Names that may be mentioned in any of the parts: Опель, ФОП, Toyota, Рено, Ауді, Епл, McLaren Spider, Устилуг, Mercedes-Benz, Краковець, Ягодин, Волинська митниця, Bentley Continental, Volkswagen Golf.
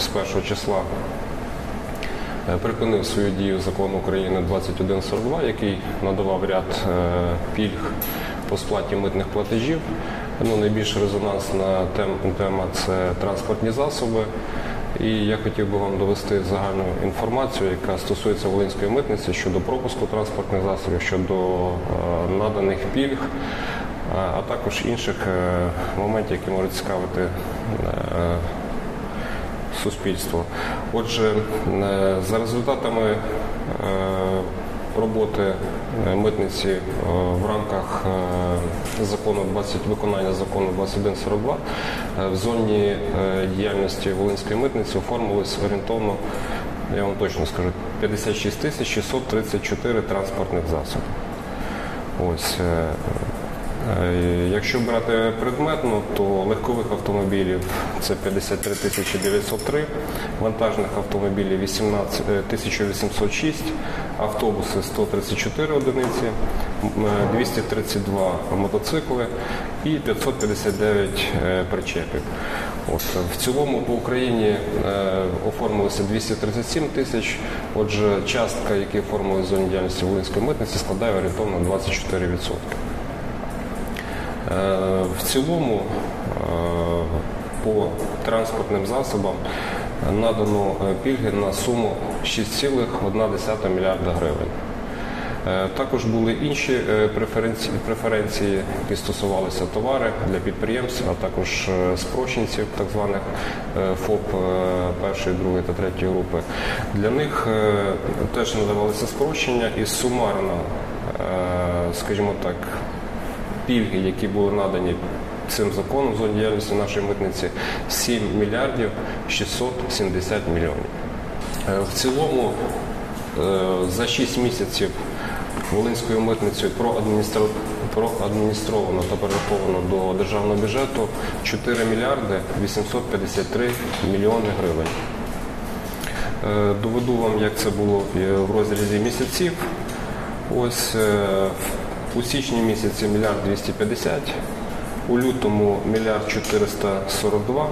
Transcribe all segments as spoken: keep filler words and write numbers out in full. з першого числа припинив свою дію закон України двадцять один сорок два, який надавав ряд пільг по сплаті митних платежів. Ну, найбільш резонансна тема – це транспортні засоби. І я хотів би вам довести загальну інформацію, яка стосується Волинської митниці щодо пропуску транспортних засобів, щодо наданих пільг, а також інших моментів, які можуть цікавити суспільство. Отже, за результатами роботи митниці в рамках закону двадцять виконання закону двадцять один сорок два в зоні діяльності Волинської митниці оформилось орієнтовно, я вам точно скажу, п'ятдесят шість тисяч шістсот тридцять чотири транспортних засобів. Ось. Якщо брати предметно, то легкових автомобілів – це п'ятдесят три тисячі дев'ятсот три, вантажних автомобілів – тисяча вісімсот шість, автобуси – сто тридцять чотири одиниці, двісті тридцять два мотоцикли і п'ятсот п'ятдесят дев'ять причепів. От. В цілому по Україні е, оформилося двісті тридцять сім тисяч, отже, частка, яка оформилася в зоні діяльності Волинської митниці, складає орієнтовно двадцять чотири відсотки. В цілому по транспортним засобам надано пільги на суму шість цілих одна десята мільярда гривень. Також були інші преференції, які стосувалися товари для підприємств, а також спрощенців, так званих ФОП першої, другої та третьої групи. Для них теж надавалися спрощення і сумарно, скажімо так, пільги, які були надані цим законом в зоні діяльності нашої митниці, сім мільярдів шістсот сімдесят мільйонів. В цілому за шість місяців Волинською митницею проадміністровано та перераховано до державного бюджету чотири мільярди вісімсот п'ятдесят три мільйони гривень. Доведу вам, як це було в розрізі місяців. Ось. У січні місяці мільярд двісті п'ятдесят, у лютому мільярд чотириста сорок два,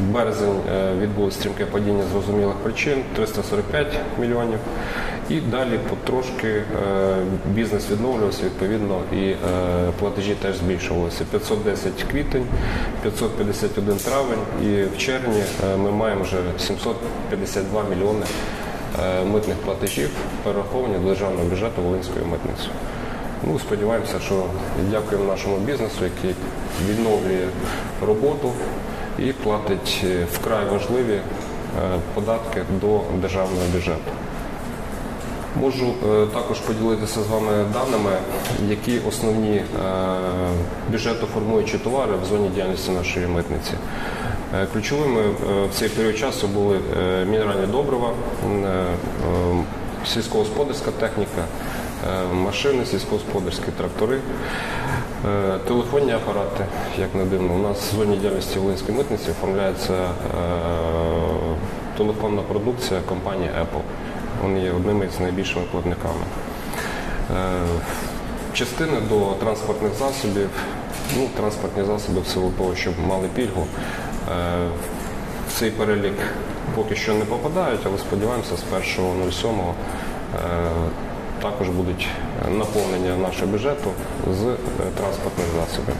березень відбулось стрімке падіння з зрозумілих причин триста сорок п'ять мільйонів і далі потрошки бізнес відновлювався, відповідно і платежі теж збільшувалися. п'ятсот десять квітень, п'ятсот п'ятдесят один травень і в червні ми маємо вже сімсот п'ятдесят два мільйони митних платежів, перераховані до державного бюджету Волинською митницею. Ну, сподіваємося, що дякуємо нашому бізнесу, який відновлює роботу і платить вкрай важливі податки до державного бюджету. Можу також поділитися з вами даними, які основні бюджетоформуючі товари в зоні діяльності нашої митниці. Ключовими в цей період часу були мінеральні добрива, сільськогосподарська техніка, машини, сільськогосподарські трактори, телефонні апарати, як не дивно. У нас в зоні діяльності Волинської митниці оформляється телефонна продукція компанії Епл. Вони є одними з найбільшими платниками. Частини до транспортних засобів, ну, транспортні засоби в силу того, щоб мали пільгу, в цей перелік поки що не попадають, але сподіваємося, з першого сьомого також будуть наповнення нашого бюджету з транспортних засобів.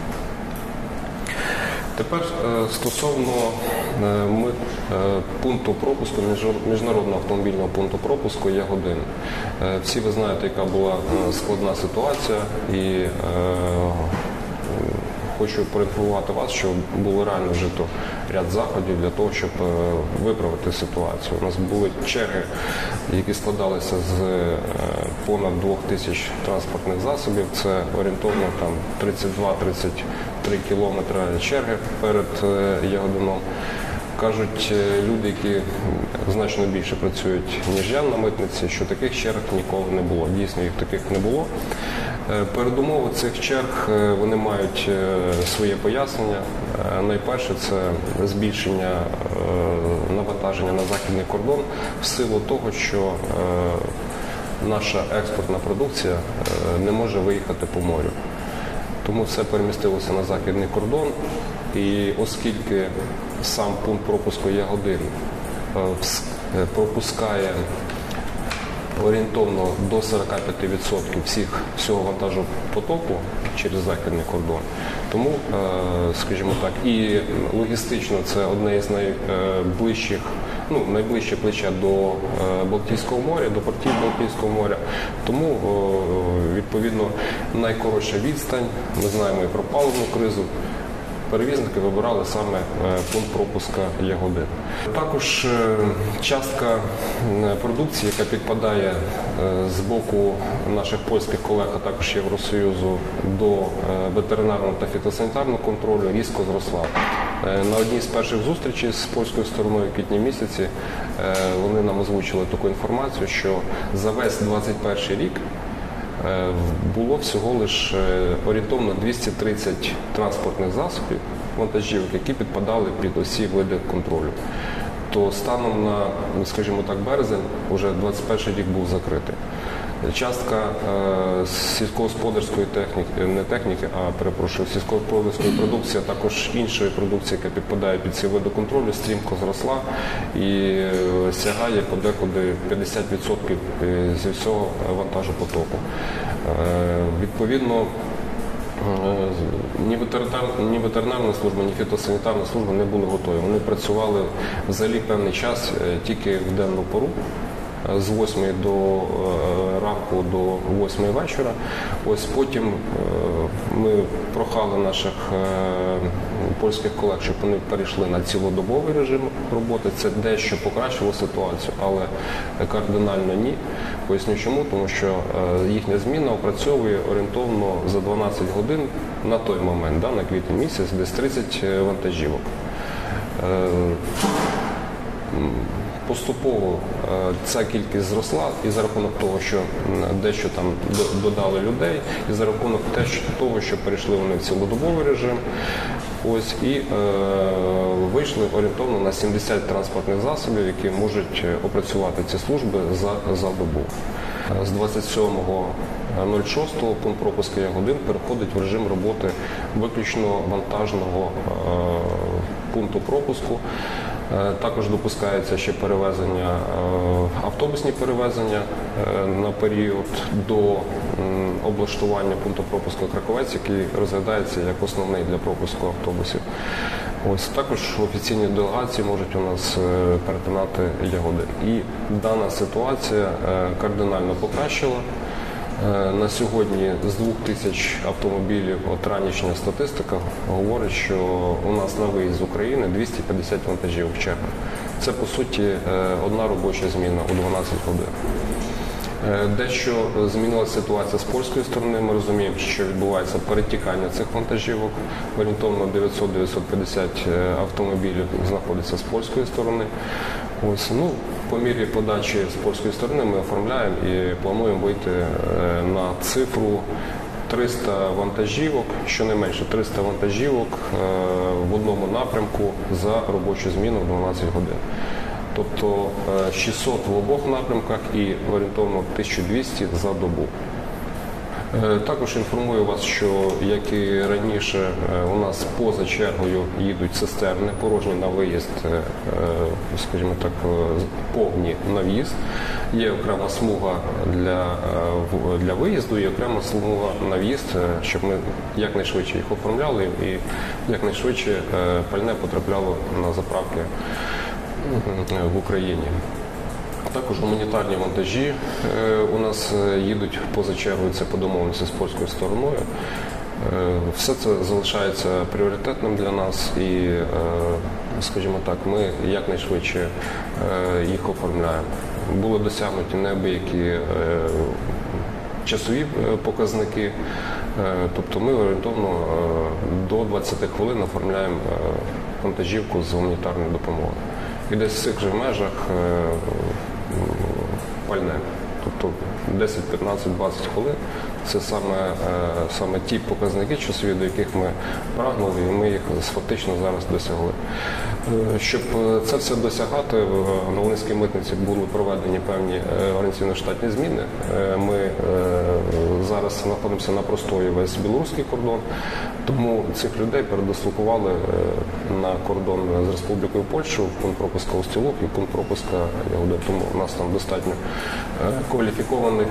Тепер стосовно ми, пункту пропуску, міжнародного автомобільного пункту пропуску Ягодин. Всі ви знаєте, яка була складна ситуація, і е, хочу проінформувати вас, що було реально вжито ряд заходів для того, щоб виправити ситуацію. У нас були черги, які складалися з понад двох тисяч транспортних засобів. Це орієнтовно там тридцять два - тридцять три кілометри черги перед Ягодином. Кажуть люди, які значно більше працюють, ніж я на митниці, що таких черг ніколи не було. Дійсно, їх таких не було. Передумови цих черг, вони мають своє пояснення. Найперше, це збільшення навантаження на західний кордон в силу того, що наша експортна продукція не може виїхати по морю. Тому все перемістилося на західний кордон. І оскільки сам пункт пропуску Ягодин пропускає орієнтовно до сорока п'яти відсотків всіх, всього вантажопотоку через західний кордон. Тому, скажімо так, і логістично це одне із найближчих, ну, найближче плече до Балтійського моря, до портів Балтійського моря. Тому, відповідно, найкоротша відстань, ми знаємо і про паливну кризу, перевізники вибирали саме пункт пропуска Ягодин. Також частка продукції, яка підпадає з боку наших польських колег, а також Євросоюзу, до ветеринарного та фітосанітарного контролю, різко зросла. На одній з перших зустрічей з польською стороною в квітні місяці вони нам озвучили таку інформацію, що за весь двадцять перший рік було всього лише орієнтовно двісті тридцять транспортних засобів, вантажівок, які підпадали під усі види контролю. То станом на, скажімо так, березень, вже двадцять перший рік був закритий. Частка сільськогосподарської техніки, не техніки, а, перепрошую, сільськогосподарської продукції, а також іншої продукції, яка підпадає під ці види контролю, стрімко зросла і сягає подекуди п'ятдесят відсотків зі всього вантажопотоку. Відповідно, ні ветеринарна, ні ветеринарна служба, ні фітосанітарна служба не були готові. Вони працювали взагалі певний час тільки в денну пору, з восьмої до ранку до восьмої вечора. Ось потім ми прохали наших польських колег, щоб вони перейшли на цілодобовий режим роботи. Це дещо покращило ситуацію, але кардинально ні. Поясню чому, тому що їхня зміна опрацьовує орієнтовно за дванадцять годин на той момент, да, на квітень місяць, десь тридцять вантажівок. Поступово ця кількість зросла і за рахунок того, що дещо там додали людей, і за рахунок того, що перейшли вони в цілодобовий режим, ось, і е, вийшли орієнтовно на сімдесят транспортних засобів, які можуть опрацювати ці служби за, за добу. З двадцять сьомого шостого пункт пропуску Ягодин переходить в режим роботи виключно вантажного е, пункту пропуску. Також допускається ще перевезення, автобусні перевезення на період до облаштування пункту пропуску Краковець, який розглядається як основний для пропуску автобусів. Ось також офіційні делегації можуть у нас перетинати Ягодин. І дана ситуація кардинально покращила. На сьогодні з двох тисяч автомобілів, от ранішня статистика говорить, що у нас на виїзд з України двісті п'ятдесят вантажівок в чергах. Це, по суті, одна робоча зміна у дванадцять годин. Дещо змінилася ситуація з польської сторони. Ми розуміємо, що відбувається перетікання цих вантажівок. Орієнтовно дев'ятсот - дев'ятсот п'ятдесят автомобілів знаходяться з польської сторони. Ось, ну, по мірі подачі з польської сторони ми оформляємо і плануємо вийти на цифру триста вантажівок, щонайменше триста вантажівок в одному напрямку за робочу зміну в дванадцять годин. Тобто шістсот в обох напрямках і орієнтовно тисяча двісті за добу. Також інформую вас, що, як і раніше, у нас поза чергою їдуть цистерни, порожні на виїзд, скажімо так, повні на в'їзд. Є окрема смуга для, для виїзду, є окрема смуга на в'їзд, щоб ми якнайшвидше їх оформляли і якнайшвидше пальне потрапляло на заправки в Україні. Також гуманітарні вантажі у нас їдуть поза чергою, це по домовленості з польською стороною. Все це залишається пріоритетним для нас і, скажімо так, ми якнайшвидше їх оформляємо. Були досягнуті неабиякі часові показники, тобто ми орієнтовно до двадцяти хвилин оформляємо вантажівку з гуманітарної допомоги. І десь в цих же межах пальне, десять, п'ятнадцять, двадцять хвилин. Це саме, саме ті показники часові, до яких ми прагнули, і ми їх фактично зараз досягли. Щоб це все досягати, на Волинській митниці були проведені певні організаційно-штатні зміни. Ми зараз знаходимося на простої весь білоруський кордон, тому цих людей передислокували на кордон з Республікою Польщу, в пункт пропуска Устилуг і пункт пропуска Ягодин. Тому у нас там достатньо кваліфікованих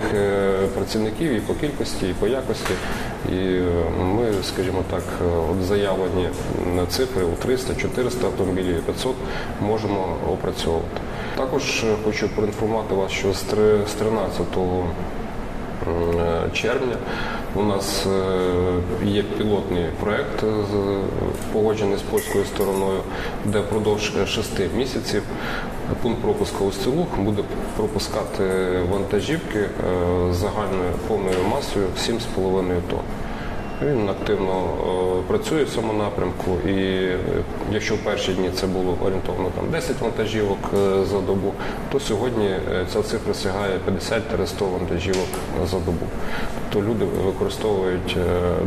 працівників і по кількості, і по якості. І ми, скажімо так, от заявлені цифри у триста, чотириста автомобілів, п'ятсот можемо опрацьовувати. Також хочу проінформувати вас, що з тринадцятого червня у нас є пілотний проєкт, погоджений з польською стороною, де впродовж шести місяців пункт пропуску Устилуг буде пропускати вантажівки загальною повною масою сім з половиною тонн. Він активно працює в цьому напрямку, і якщо в перші дні це було орієнтовно там, десять вантажівок за добу, то сьогодні ця цифра сягає п'ятдесят - сто вантажівок за добу. Тобто люди використовують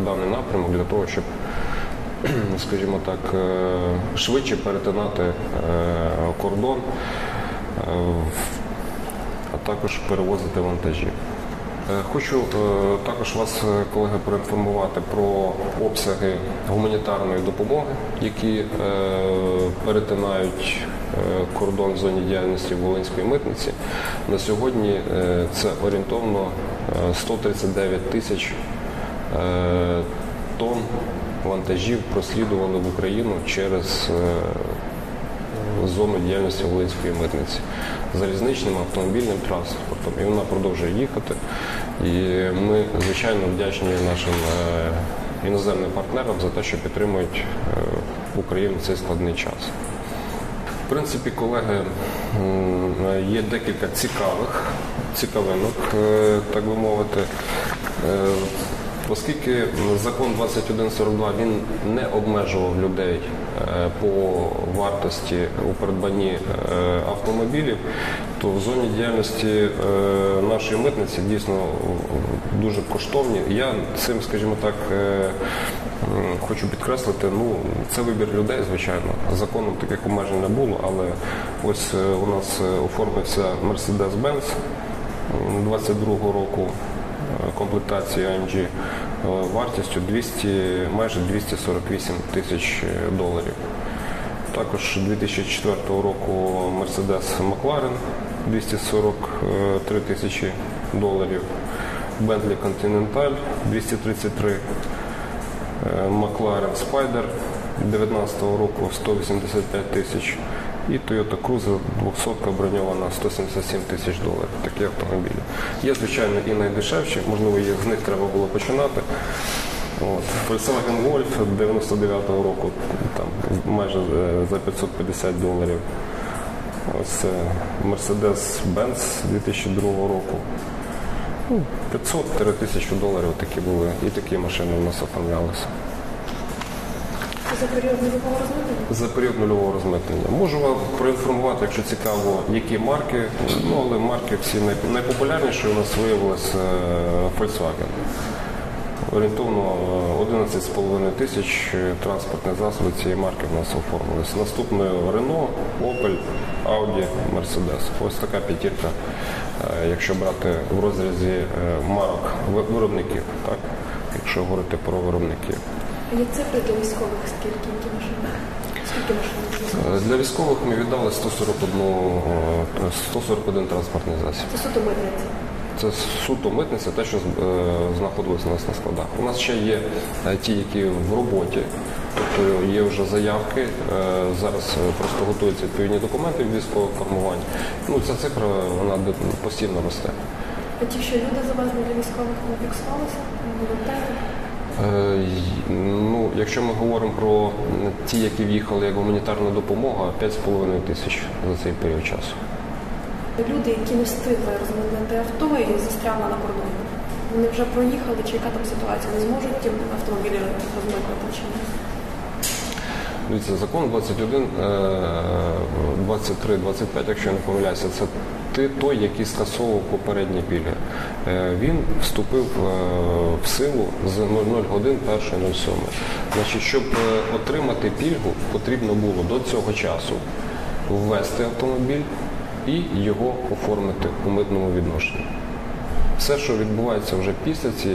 даний напрямок для того, щоб, скажімо так, швидше перетинати кордон, а також перевозити вантажі. Хочу також вас, колеги, проінформувати про обсяги гуманітарної допомоги, які перетинають кордон в зоні діяльності Волинської митниці. На сьогодні це орієнтовно сто тридцять дев'ять тисяч тонн вантажів прослідували в Україну через зону діяльності Волинської митниці залізничним, автомобільним транспортом, і вона продовжує їхати. І ми, звичайно, вдячні нашим іноземним партнерам за те, що підтримують Україну в цей складний час. В принципі, колеги, є декілька цікавих, цікавинок, так би мовити. Оскільки закон двадцять один сорок два, він не обмежував людей по вартості у придбанні автомобілів, то в зоні діяльності нашої митниці дійсно дуже коштовні. Я цим, скажімо так, хочу підкреслити, ну, це вибір людей, звичайно. Законом таких обмежень не було, але ось у нас оформився Mercedes-Benz двадцять другого року. Комплектації а ем джі вартістю двісті, майже двісті сорок вісім тисяч доларів. Також дві тисячі четвертого року Mercedes McLaren двісті сорок три тисячі доларів, Bentley Continental двісті тридцять три, McLaren Spider дев'ятнадцятого року сто вісімдесят п'ять тисяч і Toyota Cruiser двохсотка броньована сто сімдесят сім тисяч доларів. Такі автомобілі. Є, звичайно, і найдешевші, можливо, з них треба було починати. Volkswagen Golf дев'яносто дев'ятого року, там, майже за п'ятсот п'ятдесят доларів. Ось Mercedes-Benz дві тисячі другого року. п'ятсот - три тисячі доларів такі були, і такі машини у нас оформлялися. За період нульового розмитнення? За період нульового розмитнення. Можу вам проінформувати, якщо цікаво, які марки, ну, але марки всі найпопулярніші у нас виявилось Volkswagen. Орієнтовно одинадцять з половиною тисяч транспортних засобів цієї марки в нас оформилися. Наступною Рено, Опель, Ауді, Mercedes. Ось така п'ятірка, якщо брати в розрізі марок виробників, так? Якщо говорити про виробників. А є цифри для військових? Скільки машин? Скільки машин? Для військових ми віддали сто сорок один транспортний засіб. Це суто митниця? Це суто митниця, те, що знаходилось у нас на складах. У нас ще є ті, які в роботі, тобто є вже заявки, зараз просто готуються відповідні документи від військового формування. Ну, ця цифра, вона постійно росте. А ті, що люди завезли для військових, не фіксувалися? Ну, якщо ми говоримо про ті, які в'їхали як гуманітарна допомога, п'ять з половиною тисяч за цей період часу. Люди, які не встигли розмінити авто і застрягли на кордоні, вони вже проїхали, чи яка там ситуація? Не зможуть ті автомобілі розмінити чи ні? Дивіться, закон двадцять один, двадцять три, двадцять п'ять, якщо я не помиляюся, це той, який скасовував попередні пільги. Він вступив в силу з нуль нуль годин першого нуль сьомого. Значить, щоб отримати пільгу, потрібно було до цього часу ввести автомобіль і його оформити у митному відношенні. Все, що відбувається вже після, ці,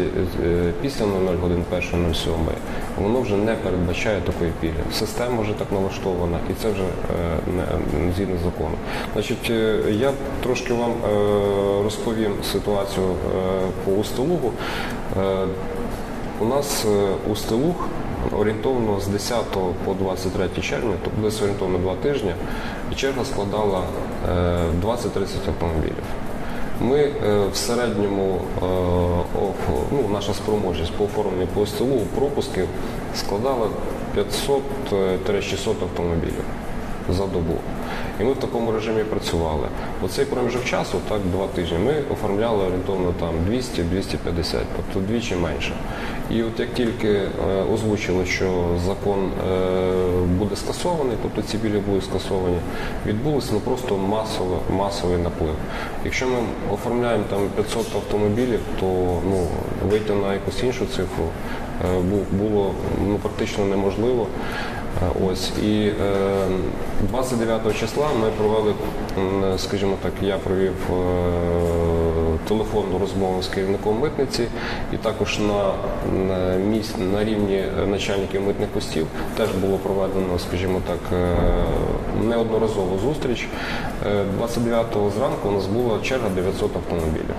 після нуль нуль годин першого нуль сьомого, воно вже не передбачає такої пільги. Система вже так налаштована, і це вже не згідно закону. Значить, я трошки вам розповім ситуацію по Устилугу. У нас Устилуг орієнтовно з десятого по двадцять третє червня, тобто десь орієнтовно два тижні, черга складала двадцять-тридцять автомобілів. Ми в середньому, ну, наша спроможність по оформленню по Устилугу пропусків складала п'ятсот-шістсот автомобілів за добу. І ми в такому режимі працювали. Оцей проміжок часу, так, два тижні, ми оформляли орієнтовно там двісті-двісті п'ятдесят, тобто двічі менше. І от як тільки озвучили, що закон буде скасований, тобто ці пільги будуть скасовані, відбулося, ну, просто масове, масовий наплив. Якщо ми оформляємо там п'ятсот автомобілів, то, ну, вийти на якусь іншу цифру було, ну, практично неможливо. Ось. І двадцять дев'ятого числа ми провели, скажімо так, я провів телефонну розмову з керівником митниці, і також на, на, місць, на рівні начальників митних постів теж було проведено, скажімо так, неодноразову зустріч. двадцять дев'ятого зранку у нас була черга дев'ятсот автомобілів.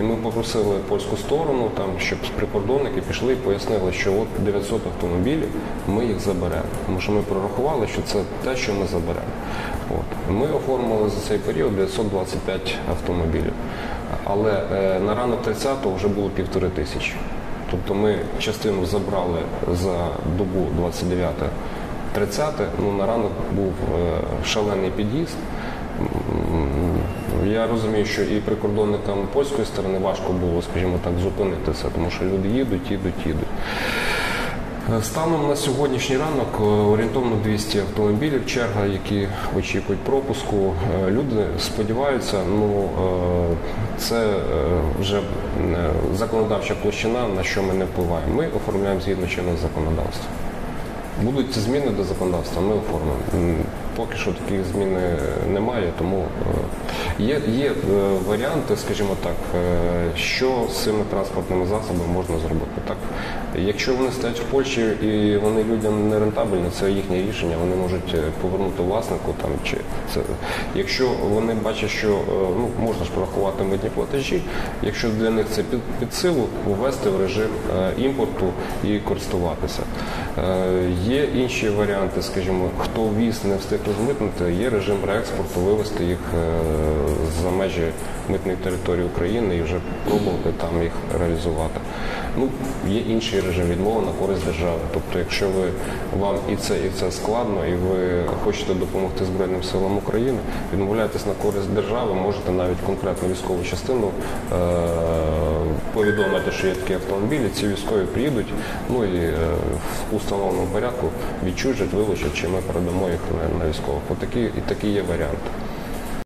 І ми попросили польську сторону, там, щоб прикордонники пішли і пояснили, що от дев'ятсот автомобілів, ми їх заберемо. Тому що ми прорахували, що це те, що ми заберемо. От. Ми оформили за цей період дев'ятсот двадцять п'ять автомобілів. Але е, на ранок тридцятого вже було півтори тисячі. Тобто ми частину забрали за добу двадцять дев'яте тридцяте, ну, на ранок був е, шалений під'їзд. Я розумію, що і прикордонникам польської сторони важко було, скажімо так, зупинити це, тому що люди їдуть, їдуть, їдуть. Станом на сьогоднішній ранок орієнтовно двісті автомобілів, черга, які очікують пропуску. Люди сподіваються, ну, це вже законодавча площина, на що ми не впливаємо. Ми оформляємо згідно чинного законодавства. Будуть зміни до законодавства, ми оформимо. Поки що таких змін немає, тому є, є варіанти, скажімо так, що з цими транспортними засобами можна зробити. Так, якщо вони стоять в Польщі і вони людям не рентабельні, це їхнє рішення, вони можуть повернути власнику. Там, чи це. Якщо вони бачать, що, ну, можна ж порахувати митні платежі, якщо для них це під, під силу, ввести в режим імпорту і користуватися. Є інші варіанти, скажімо, хто віз не встиг розмитнити, є режим реекспорту, вивезти їх за межі митної території України і вже пробувати там їх реалізувати. Ну, є інший режим відмови на користь держави. Тобто, якщо ви, вам і це, і це складно, і ви хочете допомогти Збройним силам України, відмовляєтесь на користь держави, можете навіть конкретно військову частину е- повідомити, що є такі автомобілі, ці військові приїдуть, ну і е- в установленому порядку відчужать, вилучать, чи ми передамо їх на, на військових. Отакі, і такі є варіанти.